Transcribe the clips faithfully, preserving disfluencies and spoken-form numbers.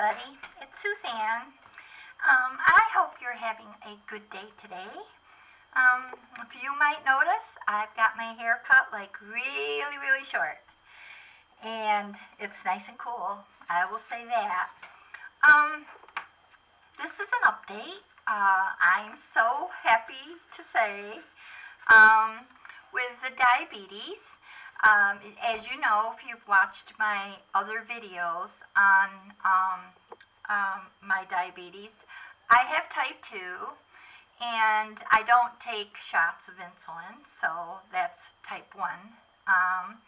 everybody. It's Suzanne. Um, I hope you're having a good day today. Um, if you might notice, I've got my hair cut like really, really short. And it's nice and cool. I will say that. Um, this is an update. Uh, I'm so happy to say um, with the diabetes. Um, as you know, if you've watched my other videos on um, um, my diabetes, I have type two, and I don't take shots of insulin, so that's type one. Um,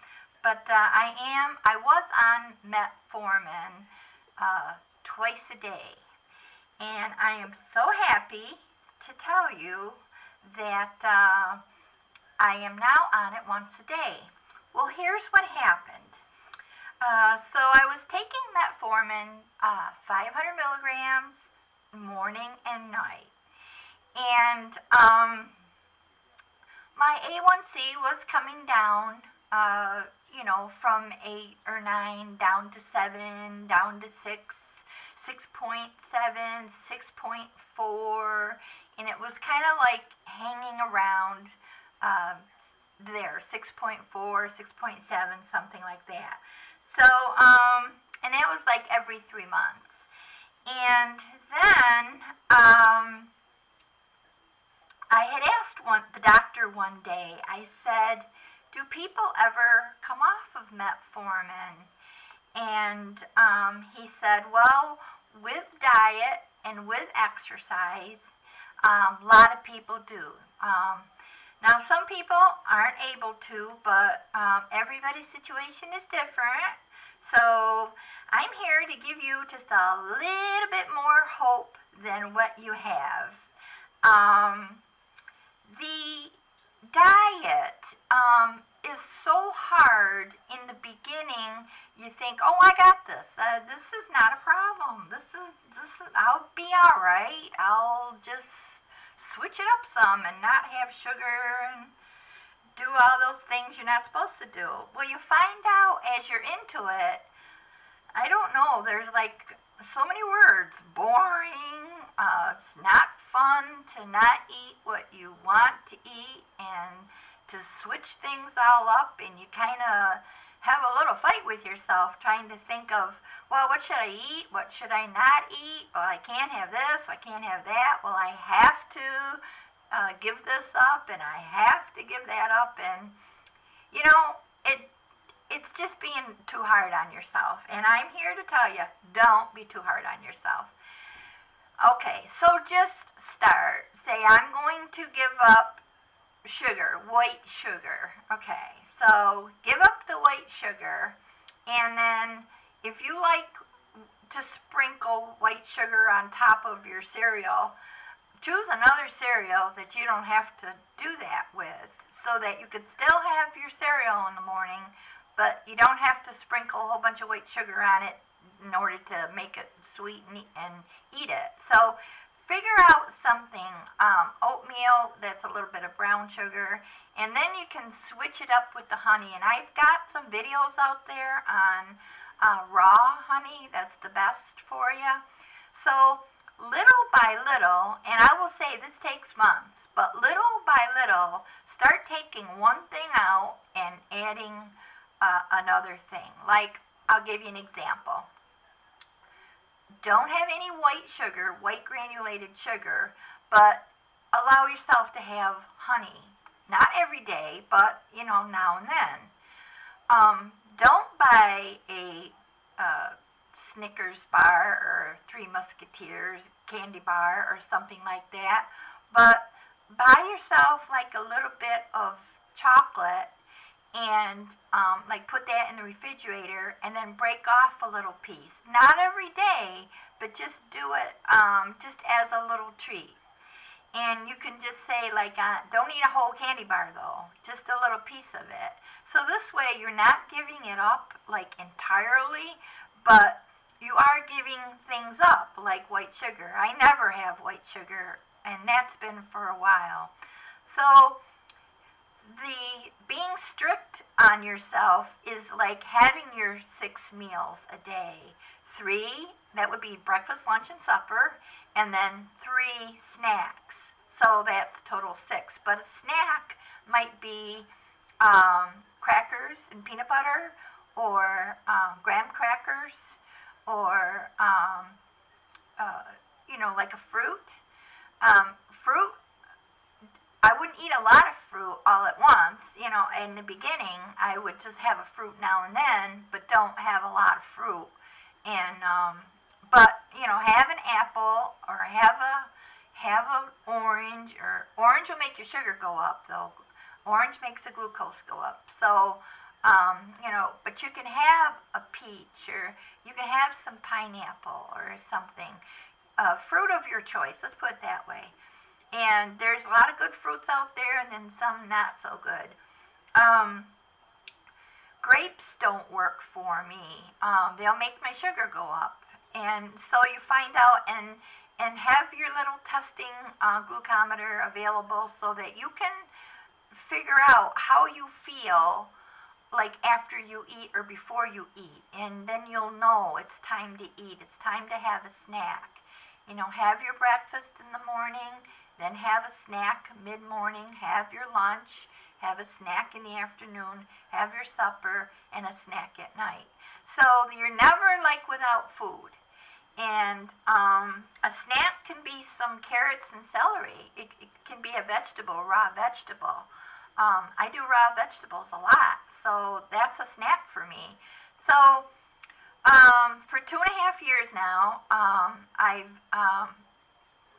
but uh, I am, I was on Metformin uh, twice a day, and I am so happy to tell you that uh, I am now on it once a day. Well, here's what happened. Uh, so I was taking Metformin uh, five hundred milligrams morning and night. And um, my A one C was coming down, uh, you know, from eight or nine down to seven, down to six, six point seven, six point four. And it was kind of like hanging around uh, there, six point four, six point seven, something like that. So, um, and that was like every three months. And then, um, I had asked one, the doctor one day, I said, do people ever come off of Metformin? And, um, he said, well, with diet and with exercise, um, a lot of people do. Um, Now, some people aren't able to, but um, everybody's situation is different. So I'm here to give you just a little bit more hope than what you have. Um, the diet um, is so hard in the beginning. You think, oh, I got this. Uh, this is not a problem. This is, this is, I'll be all right. I'll just switch it up some and not have sugar and do all those things you're not supposed to do. Well, you find out as you're into it, I don't know, there's like so many words, boring, uh, it's not fun to not eat what you want to eat and to switch things all up, and you kind of have a little fight with yourself trying to think of, well, what should I eat? What should I not eat? Well, I can't have this. I can't have that. Well, I have to uh, give this up, and I have to give that up. And, you know, it it's just being too hard on yourself. And I'm here to tell you, don't be too hard on yourself. Okay, so just start. Say, I'm going to give up sugar, white sugar. Okay. So give up the white sugar, and then if you like to sprinkle white sugar on top of your cereal, choose another cereal that you don't have to do that with, so that you could still have your cereal in the morning, but you don't have to sprinkle a whole bunch of white sugar on it in order to make it sweet and, and eat it. So figure out something, um, oatmeal that's a little bit of brown sugar, and then you can switch it up with the honey. And I've got some videos out there on uh, raw honey. That's the best for you. So little by little, and I will say this takes months, but little by little, start taking one thing out and adding uh, another thing. Like, I'll give you an example. Don't have any white sugar, white granulated sugar, but allow yourself to have honey. Not every day, but, you know, now and then. Um, don't buy a uh, Snickers bar or Three Musketeers candy bar or something like that, but buy yourself like a little bit of chocolate and um, like put that in the refrigerator and then break off a little piece. Not every day, but just do it um, just as a little treat. And you can just say like, uh, don't eat a whole candy bar though, just a little piece of it. So this way you're not giving it up like entirely, but you are giving things up like white sugar. I never have white sugar, and that's been for a while. So the being strict on yourself is like having your six meals a day, three That would be breakfast, lunch, and supper, and then three snacks. So that's total six. But a snack might be um, crackers and peanut butter, or um, graham crackers, or um, uh, you know, like a fruit. Um, fruit, I wouldn't eat a lot of fruit all at once, you know, in the beginning. I would just have a fruit now and then, but don't have a lot of fruit. And, um, but, you know, have an apple, or have a, have an orange, or orange will make your sugar go up, though. Orange makes the glucose go up. So, um, you know, but you can have a peach, or you can have some pineapple, or something. Uh, fruit of your choice, let's put it that way. And there's a lot of good fruits out there, and then some not so good. Um, grapes don't work for me. Um, they'll make my sugar go up. And so you find out, and and have your little testing uh, glucometer available so that you can figure out how you feel, like after you eat or before you eat. And then you'll know it's time to eat. It's time to have a snack. You know, have your breakfast in the morning, then have a snack mid-morning, have your lunch, have a snack in the afternoon, have your supper, and a snack at night. So you're never, like, without food. And um, a snack can be some carrots and celery. It, it can be a vegetable, raw vegetable. Um, I do raw vegetables a lot, so that's a snack for me. So... Um, for two and a half years now, um, I've, um,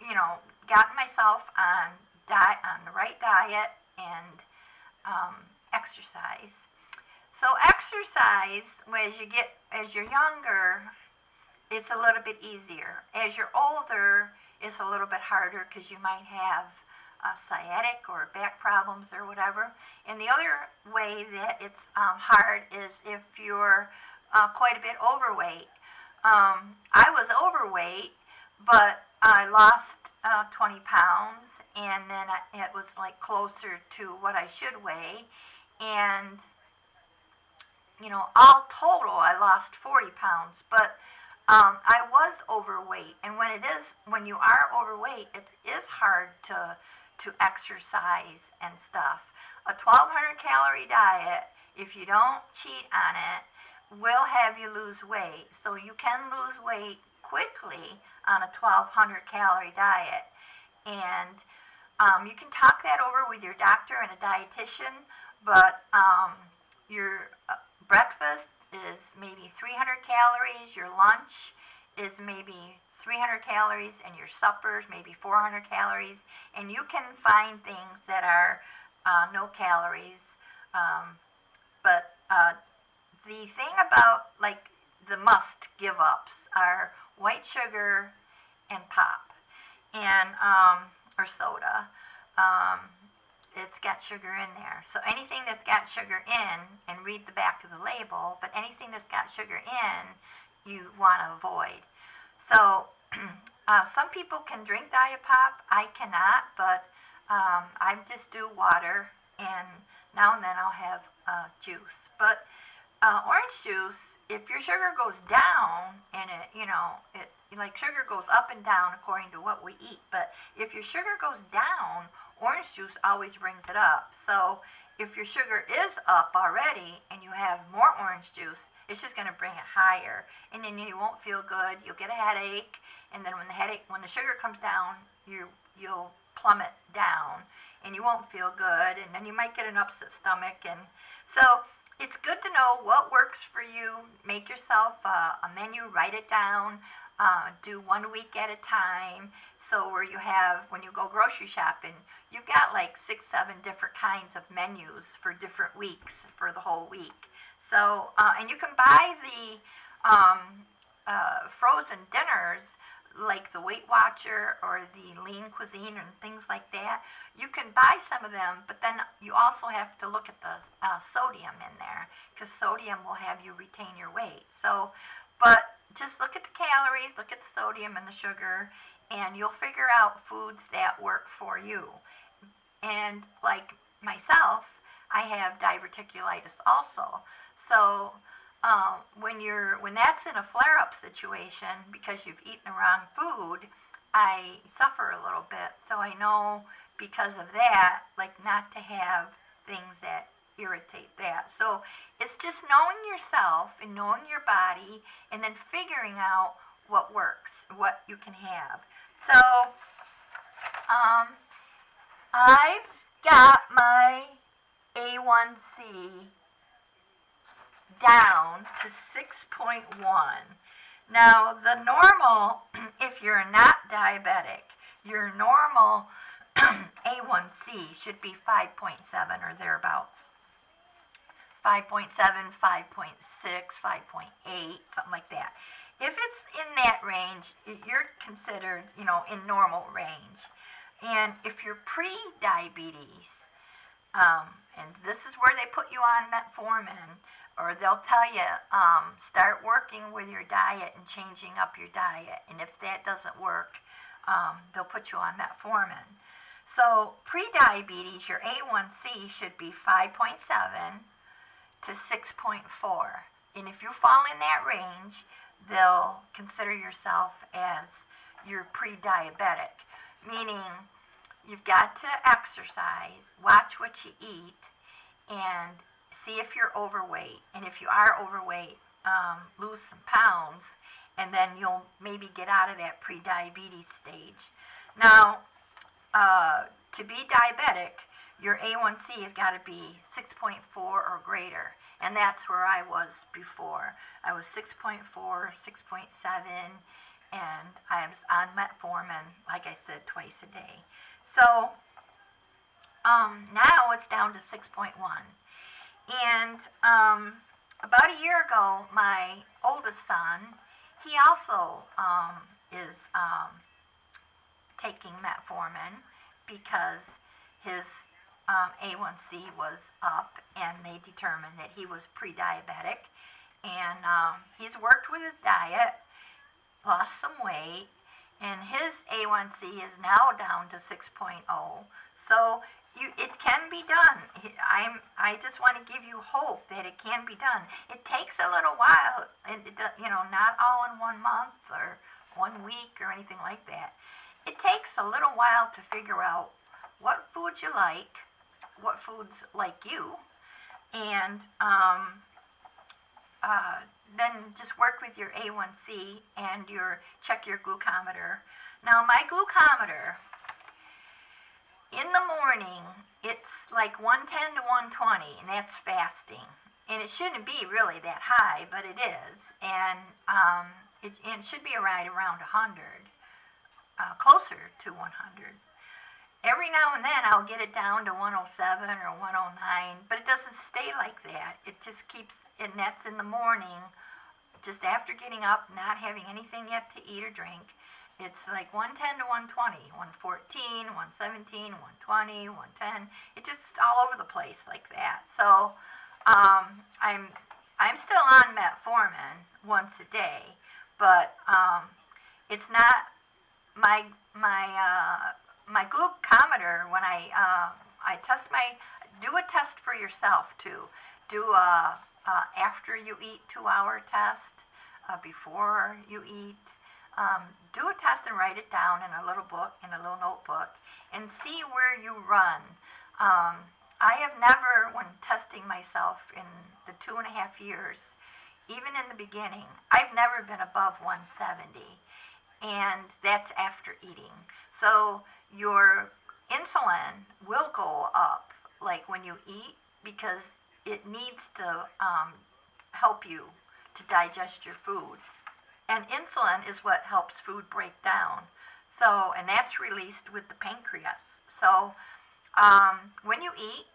you know, gotten myself on di on the right diet and um, exercise. So exercise, as you get, as you're younger, it's a little bit easier. As you're older, it's a little bit harder because you might have uh, sciatic or back problems or whatever. And the other way that it's um, hard is if you're Uh, quite a bit overweight. Um, I was overweight, but I lost uh, twenty pounds, and then I, it was like closer to what I should weigh. And, you know, all total, I lost forty pounds, but um, I was overweight. And when it is, when you are overweight, it is hard to, to exercise and stuff. A twelve hundred calorie diet, if you don't cheat on it, will have you lose weight. So you can lose weight quickly on a twelve hundred calorie diet. And um, you can talk that over with your doctor and a dietitian, but um, your breakfast is maybe three hundred calories, your lunch is maybe three hundred calories, and your supper's maybe four hundred calories. And you can find things that are uh, no calories, um, but uh, the thing about, like, the must give-ups are white sugar and pop, and, um, or soda. Um, it's got sugar in there. So anything that's got sugar in, and read the back of the label, but anything that's got sugar in, you want to avoid. So uh, some people can drink diet pop. I cannot, but um, I just do water, and now and then I'll have uh, juice. But... Uh, orange juice, if your sugar goes down, and it, you know, it, like, sugar goes up and down according to what we eat, but if your sugar goes down, orange juice always brings it up. So if your sugar is up already and you have more orange juice, it's just going to bring it higher, and then you won't feel good. You'll get a headache, and then when the headache, when the sugar comes down, you you'll plummet down, and you won't feel good, and then you might get an upset stomach, and so. It's good to know what works for you. Make yourself uh, a menu, write it down, uh, do one week at a time. So where you have, when you go grocery shopping, you've got like six, seven different kinds of menus for different weeks for the whole week. So, uh, and you can buy the um, uh, frozen dinners, like the Weight Watcher or the Lean Cuisine and things like that. You can buy some of them, but then you also have to look at the uh, sodium in there, because sodium will have you retain your weight. So, but just look at the calories, look at the sodium and the sugar, and you'll figure out foods that work for you. And like myself, I have diverticulitis also. So um, when you're when that's in a flare-up situation because you've eaten the wrong food, I suffer a little bit. So I know because of that, like, not to have things that irritate that. So it's just knowing yourself and knowing your body and then figuring out what works, what you can have. So um, I've got my A one C down to six point one. Now the normal, if you're not diabetic, your normal A one C should be five point seven or thereabouts. five point seven, five point six, five point eight, something like that. If it's in that range, you're considered, you know, in normal range. And if you're pre-diabetes, um, and this is where they put you on metformin, or they'll tell you, um, start working with your diet and changing up your diet. And if that doesn't work, um, they'll put you on metformin. So pre-diabetes, your A one C should be five point seven to six point four. And if you fall in that range, they'll consider yourself as you're pre-diabetic, meaning you've got to exercise, watch what you eat, and see if you're overweight. And if you are overweight, um, lose some pounds, and then you'll maybe get out of that pre-diabetes stage. Now, uh, to be diabetic, your A one C has got to be six point four or greater. And that's where I was before. I was six point four, six point seven, and I was on metformin, like I said, twice a day. So um, now it's down to six point one. And um, about a year ago, my oldest son, he also um, is um, taking metformin because his Um, A one C was up, and they determined that he was pre-diabetic, and um, he's worked with his diet, lost some weight, and his A one C is now down to six point oh. So you, it can be done. I'm, I just want to give you hope that it can be done. It takes a little while, and it, you know, not all in one month or one week or anything like that. It takes a little while to figure out what foods you like, what foods like you, and um, uh, then just work with your A one C and your check your glucometer. Now my glucometer, in the morning, it's like one ten to one twenty, and that's fasting. And it shouldn't be really that high, but it is, and um, it, it should be right around one hundred, uh, closer to one hundred. Every now and then I'll get it down to one oh seven or one oh nine, but it doesn't stay like that. It just keeps, and that's in the morning, just after getting up, not having anything yet to eat or drink. It's like one ten to one twenty, one fourteen, one seventeen, one twenty, one ten. It's just all over the place like that. So um, I'm I'm still on metformin once a day, but um, it's not my my. Uh, My glucometer, when I uh, I test my, do a test for yourself too. Do a, a after you eat two hour test, uh, before you eat. Um, do a test and write it down in a little book, in a little notebook, and see where you run. Um, I have never, when testing myself in the two and a half years, even in the beginning, I've never been above one seventy, and that's after eating. So your insulin will go up, like when you eat, because it needs to um, help you to digest your food. And insulin is what helps food break down. So, and that's released with the pancreas. So um, when you eat,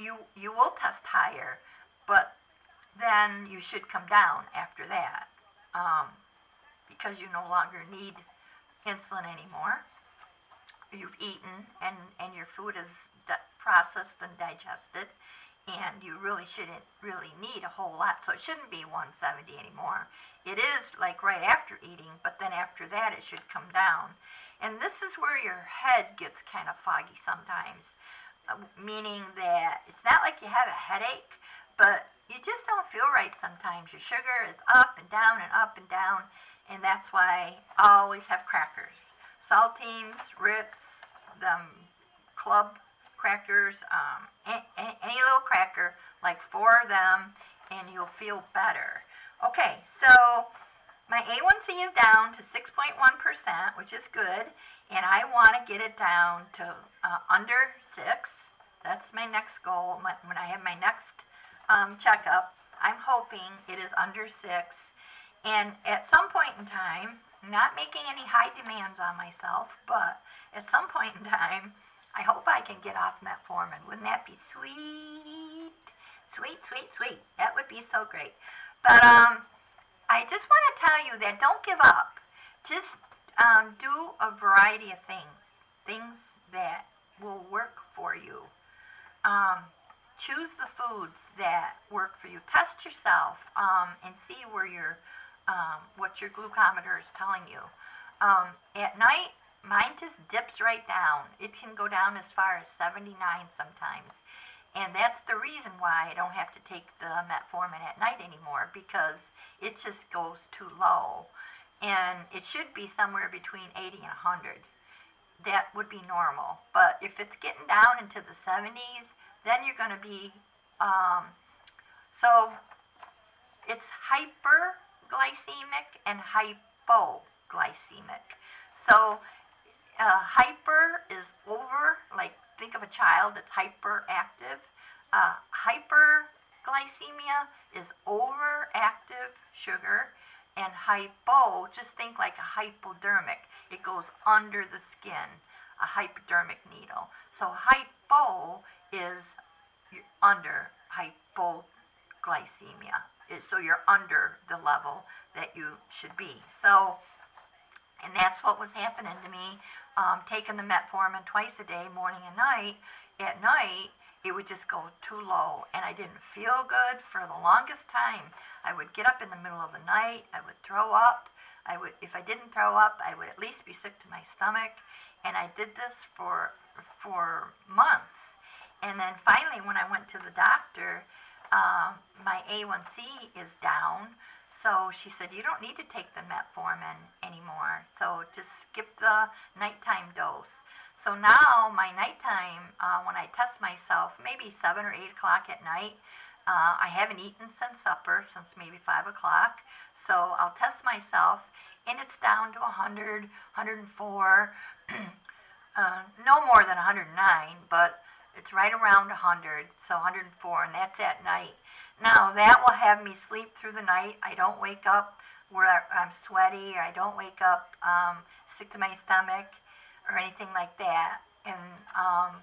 you, you will test higher, but then you should come down after that um, because you no longer need insulin anymore. You've eaten, and, and your food is processed and digested, and you really shouldn't really need a whole lot. So it shouldn't be one seventy anymore. It is like right after eating, but then after that it should come down. And this is where your head gets kind of foggy sometimes, meaning that it's not like you have a headache, but you just don't feel right sometimes. Your sugar is up and down and up and down, and that's why I always have crackers. Saltines, Ritz, um, club crackers, um, any, any little cracker, like four of them, and you'll feel better. Okay, so my A one C is down to six point one percent, which is good, and I want to get it down to uh, under six. That's my next goal. My, when I have my next um, checkup, I'm hoping it is under six. And at some point in time, not making any high demands on myself, but at some point in time, I hope I can get off metformin. Wouldn't that be sweet? Sweet, sweet, sweet. That would be so great. But um, I just want to tell you that don't give up. Just um, do a variety of things, things that will work for you. Um, choose the foods that work for you. Test yourself um, and see where your um, what your glucometer is telling you. Um, at night, mine just dips right down. It can go down as far as seventy-nine sometimes. And that's the reason why I don't have to take the metformin at night anymore, because it just goes too low. And it should be somewhere between eighty and one hundred. That would be normal. But if it's getting down into the seventies, then you're going to be, um, so it's hyperglycemic and hypoglycemic. So uh, hyper is over, like think of a child that's hyperactive. Uh, hyperglycemia is overactive sugar. And hypo, just think like a hypodermic. It goes under the skin, a hypodermic needle. So hypo is you're under hypoglycemia. So you're under the level that you should be. So, and that's what was happening to me, um, taking the metformin twice a day, morning and night. At night, it would just go too low, and I didn't feel good for the longest time. I would get up in the middle of the night. I would throw up. I would, if I didn't throw up, I would at least be sick to my stomach, and I did this for for months. And then finally, when I went to the doctor, um, my A one C is down. So she said, you don't need to take the metformin anymore, so just skip the nighttime dose. So now my nighttime, uh, when I test myself, maybe seven or eight o'clock at night, uh, I haven't eaten since supper, since maybe five o'clock. So I'll test myself, and it's down to one hundred, one hundred four, uh, no more than one hundred nine, but it's right around one hundred, so one hundred four, and that's at night. Now, that will have me sleep through the night. I don't wake up where I'm sweaty, or I don't wake up um, sick to my stomach, or anything like that. And um,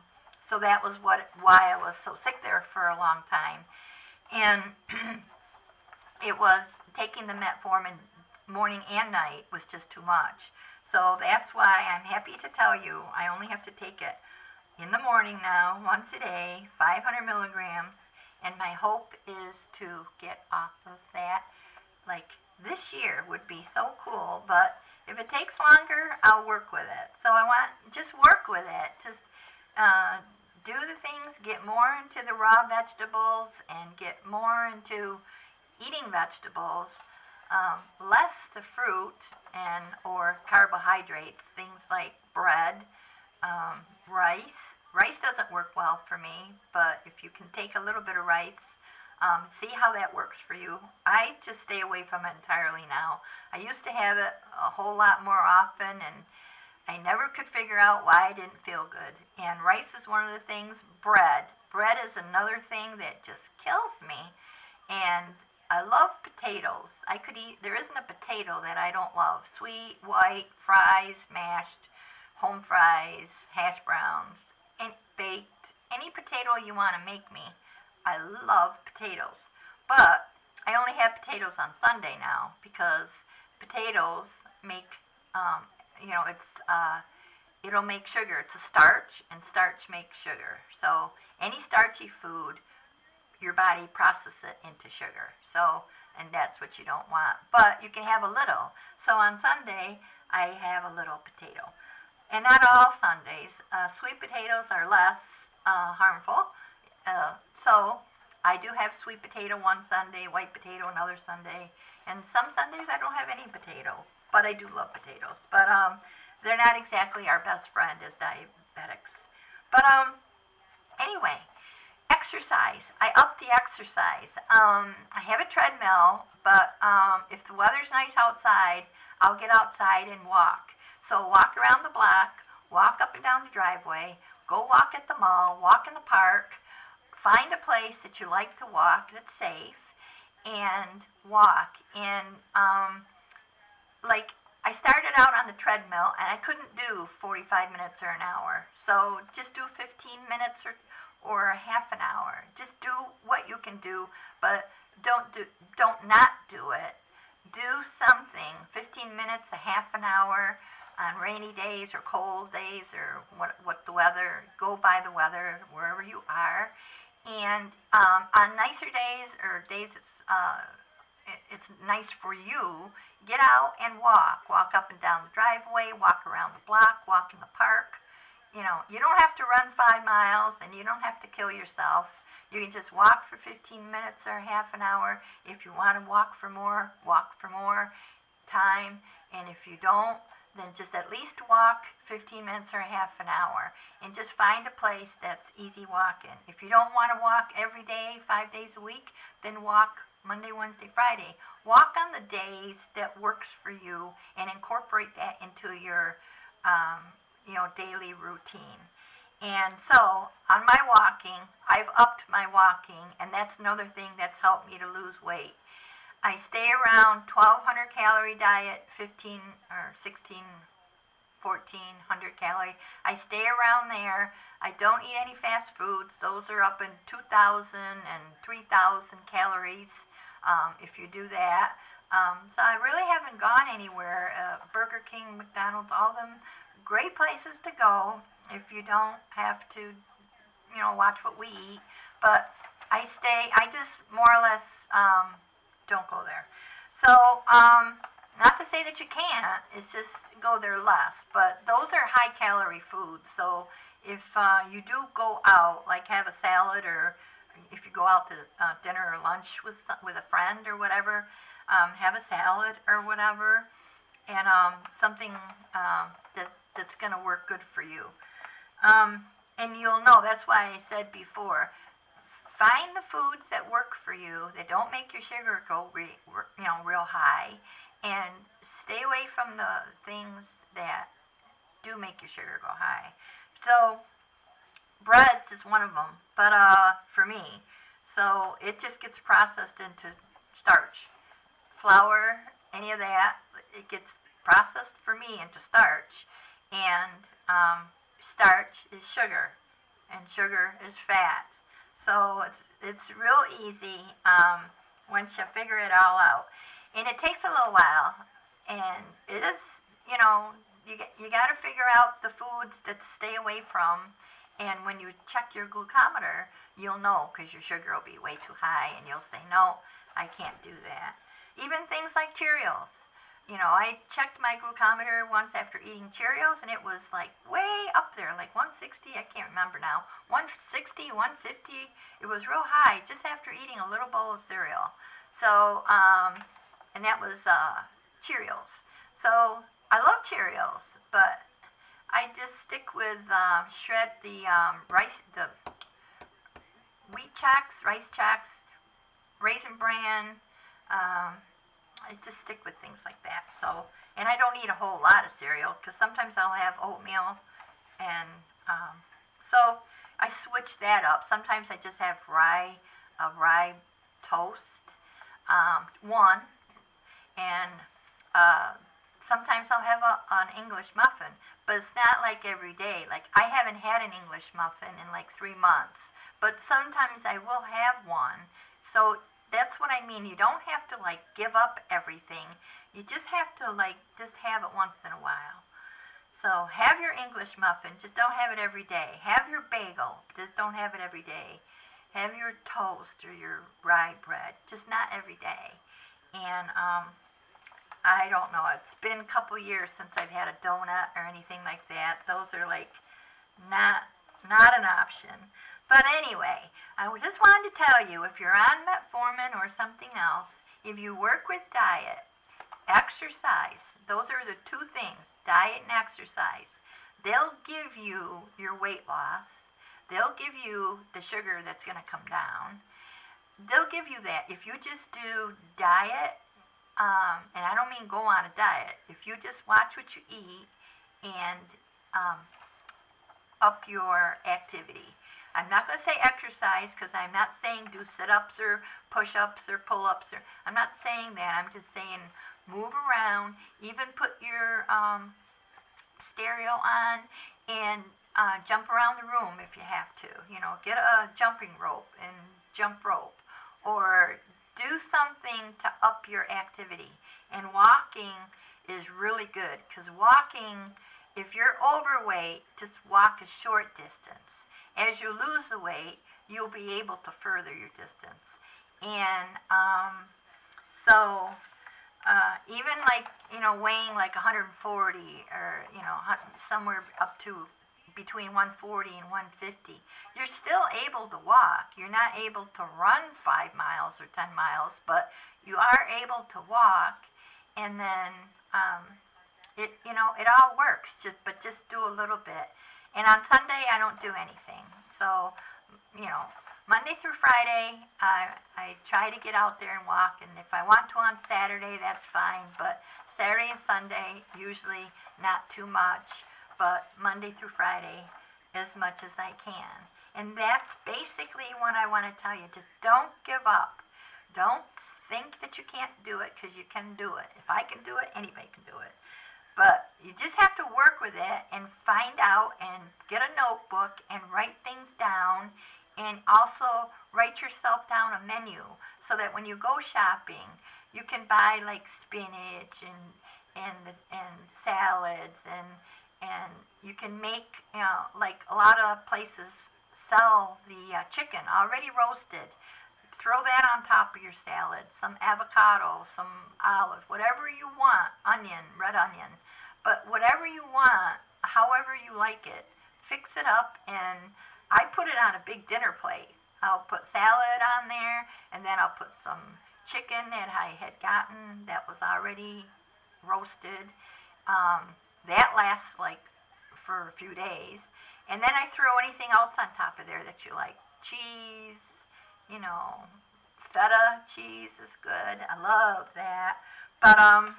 so that was what why I was so sick there for a long time. And it was taking the metformin morning and night was just too much. So that's why I'm happy to tell you I only have to take it in the morning now, once a day, five hundred milligrams, and my hope is to get off of that. Like, this year would be so cool, but if it takes longer, I'll work with it. So I want, just work with it. Just uh, do the things, get more into the raw vegetables, and get more into eating vegetables, um, less the fruit and or carbohydrates, things like bread, Um, rice. Rice doesn't work well for me, but if you can take a little bit of rice, um, see how that works for you. I just stay away from it entirely now. I used to have it a whole lot more often, and I never could figure out why I didn't feel good. And rice is one of the things. Bread. Bread is another thing that just kills me. And I love potatoes. I could eat, there isn't a potato that I don't love. Sweet, white, fries, mashed, home fries, hash browns, and baked, any potato you want to make me. I love potatoes, but I only have potatoes on Sunday now, because potatoes make, um, you know, it's, uh, it'll make sugar. It's a starch, and starch makes sugar. So any starchy food, your body processes it into sugar. So, and that's what you don't want. But you can have a little. So on Sunday, I have a little potato. And not all Sundays. Uh, sweet potatoes are less uh, harmful. Uh, so I do have sweet potato one Sunday, white potato another Sunday, and some Sundays I don't have any potato, but I do love potatoes. But um, they're not exactly our best friend as diabetics. But um, anyway, exercise. I upped the exercise. Um, I have a treadmill, but um, if the weather's nice outside, I'll get outside and walk. So walk around the block, walk up and down the driveway, go walk at the mall, walk in the park, find a place that you like to walk that's safe, and walk. And um, like I started out on the treadmill, and I couldn't do forty-five minutes or an hour. So just do fifteen minutes or or a half an hour. Just do what you can do, but don't do don't not do it. Do something. fifteen minutes, a half an hour on rainy days or cold days or what what the weather. Go by the weather wherever you are. And um, on nicer days or days it's uh, it's nice for you, get out and walk. Walk up and down the driveway. Walk around the block. Walk in the park. You know, you don't have to run five miles and you don't have to kill yourself. You can just walk for fifteen minutes or half an hour. If you want to walk for more, walk for more time. And if you don't, then just at least walk fifteen minutes or half an hour. And just find a place that's easy walking. If you don't want to walk every day, five days a week, then walk Monday, Wednesday, Friday. Walk on the days that works for you and incorporate that into your um, you know, daily routine. And so on my walking, I've upped my walking, and that's another thing that's helped me to lose weight. I stay around twelve hundred calorie diet, fifteen or sixteen, fourteen hundred calorie. I stay around there. I don't eat any fast foods. Those are up in two thousand and three thousand calories um, if you do that. Um, so I really haven't gone anywhere. Uh, Burger King, McDonald's, all them great places to go if you don't have to, you know, watch what we eat. But I stay, I just more or less um, don't go there. So, um, not to say that you can't, it's just go there less. But those are high-calorie foods. So if uh, you do go out, like have a salad, or if you go out to uh, dinner or lunch with with a friend or whatever, um, have a salad or whatever, and um, something uh, that that's going to work good for you. Um, and you'll know, that's why I said before, find the foods that work for you, that don't make your sugar go re, re, you know, real high, and stay away from the things that do make your sugar go high. So, breads is one of them, but uh, for me, so it just gets processed into starch. Flour, any of that, it gets processed for me into starch. And um, starch is sugar, and sugar is fat. So it's, it's real easy um, once you figure it all out. And it takes a little while, and it is, you know, you, you got to figure out the foods that to stay away from. And when you check your glucometer, you'll know, because your sugar will be way too high, and you'll say, no, I can't do that. Even things like Cheerios. You know, I checked my glucometer once after eating Cheerios, and it was like way up there, like one sixty, I can't remember now, one sixty, one fifty, it was real high just after eating a little bowl of cereal. So, um, and that was uh, Cheerios. So, I love Cheerios, but I just stick with, um, shred the um, rice, the wheat Chex, rice Chex, Raisin Bran, um, I just stick with things like that. So, and I don't eat a whole lot of cereal, because sometimes I'll have oatmeal, and um, so I switch that up. Sometimes I just have rye, a rye toast, um, one, and uh, sometimes I'll have a, an English muffin, but it's not like every day. Like, I haven't had an English muffin in like three months, but sometimes I will have one. So that's what I mean. You don't have to, like, give up everything. You just have to, like, just have it once in a while. So have your English muffin. Just don't have it every day. Have your bagel. Just don't have it every day. Have your toast or your rye bread. Just not every day. And um, I don't know. It's been a couple years since I've had a donut or anything like that. Those are, like, not not an option. But anyway, I just wanted to tell you, if you're on metformin or something else, if you work with diet, exercise, those are the two things, diet and exercise. They'll give you your weight loss. They'll give you the sugar that's going to come down. They'll give you that. If you just do diet, um, and I don't mean go on a diet, if you just watch what you eat and um, up your activity. I'm not going to say exercise because I'm not saying do sit-ups or push-ups or pull-ups. Or, I'm not saying that. I'm just saying move around, even put your um, stereo on and uh, jump around the room if you have to. You know, get a jumping rope and jump rope, or do something to up your activity. And walking is really good because walking, if you're overweight, just walk a short distance. As you lose the weight, you'll be able to further your distance. And um, so uh, even like, you know, weighing like one hundred forty or, you know, somewhere up to between one forty and one fifty, you're still able to walk. You're not able to run five miles or ten miles, but you are able to walk. And then, um, it you know, it all works, just, but just do a little bit. And on Sunday, I don't do anything. So, you know, Monday through Friday, I, I try to get out there and walk. And if I want to on Saturday, that's fine. But Saturday and Sunday, usually not too much. But Monday through Friday, as much as I can. And that's basically what I want to tell you. Just don't give up. Don't think that you can't do it, because you can do it. If I can do it, anybody can do it. But you just have to work with it and find out and get a notebook and write things down, and also write yourself down a menu so that when you go shopping, you can buy like spinach and and and salads and and you can make, you know, like a lot of places sell the uh, chicken already roasted. Throw that on top of your salad, some avocado, some olive, whatever you want, onion, red onion, but whatever you want, however you like it, fix it up. And I put it on a big dinner plate. I'll put salad on there, and then I'll put some chicken that I had gotten that was already roasted. Um, that lasts like for a few days. And then I throw anything else on top of there that you like, cheese, you know, feta cheese is good. I love that. But, um,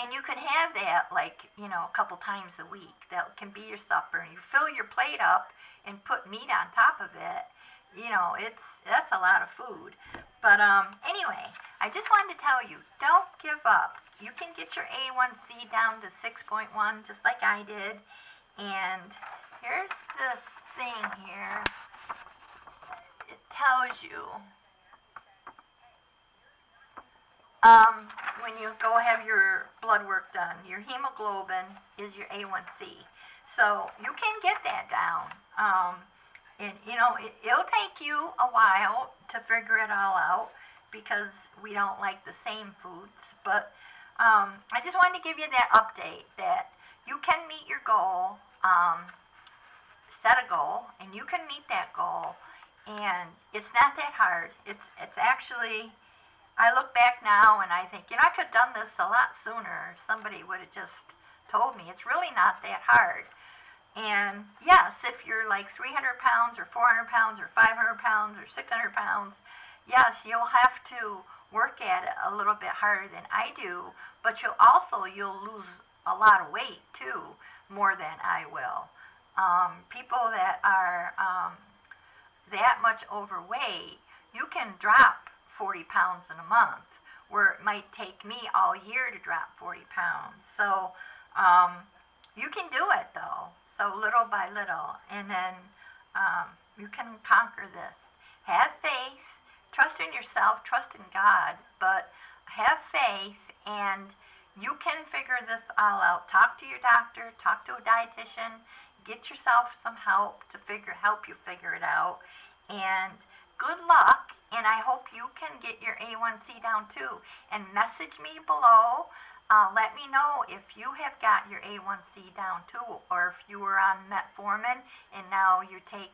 and you can have that, like, you know, a couple times a week. That can be your supper. And you fill your plate up and put meat on top of it. You know, it's, that's a lot of food. But, um, anyway, I just wanted to tell you, don't give up. You can get your A one C down to six point one, just like I did. And here's this thing here. Tells you um, when you go have your blood work done, your hemoglobin is your A one C. So you can get that down. Um, and, you know, it, it'll take you a while to figure it all out because we don't like the same foods. But um, I just wanted to give you that update that you can meet your goal, um, set a goal, and you can meet that goal. And it's not that hard. It's it's actually, I look back now and I think, you know, I could have done this a lot sooner. Somebody would have just told me. It's really not that hard. And yes, if you're like three hundred pounds or four hundred pounds or five hundred pounds or six hundred pounds, yes, you'll have to work at it a little bit harder than I do. But you'll also, you'll lose a lot of weight too, more than I will. Um, people that are... Um, that much overweight, you can drop forty pounds in a month, where it might take me all year to drop forty pounds. So um, you can do it though, so little by little, and then um, you can conquer this. Have faith, trust in yourself, trust in God, but have faith, and you can figure this all out. Talk to your doctor, talk to a dietitian, get yourself some help to figure, help you figure it out. And good luck, and I hope you can get your A one C down too. And message me below Uh, let me know if you have got your A one C down too, or if you were on metformin and now you take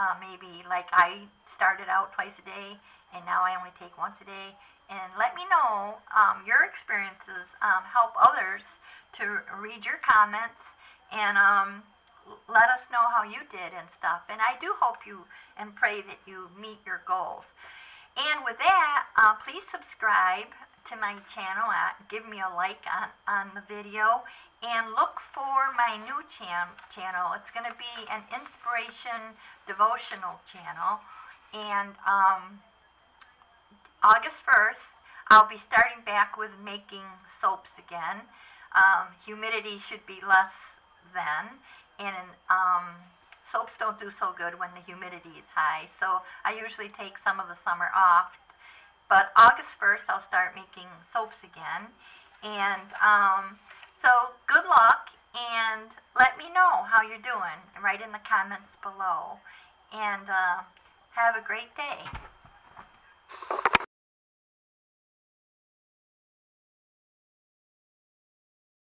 uh, maybe like I started out twice a day and now I only take once a day. And let me know um, your experiences, um, help others to read your comments, and um, let us know how you did and stuff. And I do hope you and pray that you meet your goals. And with that, uh, please subscribe to my channel, uh, give me a like on, on the video, and look for my new chan channel. It's going to be an inspiration devotional channel, and um, August first I'll be starting back with making soaps again. Um, humidity should be less then, and um, soaps don't do so good when the humidity is high, so I usually take some of the summer off. But August first, I'll start making soaps again. And um, so good luck, and let me know how you're doing. Write in the comments below. And uh, have a great day.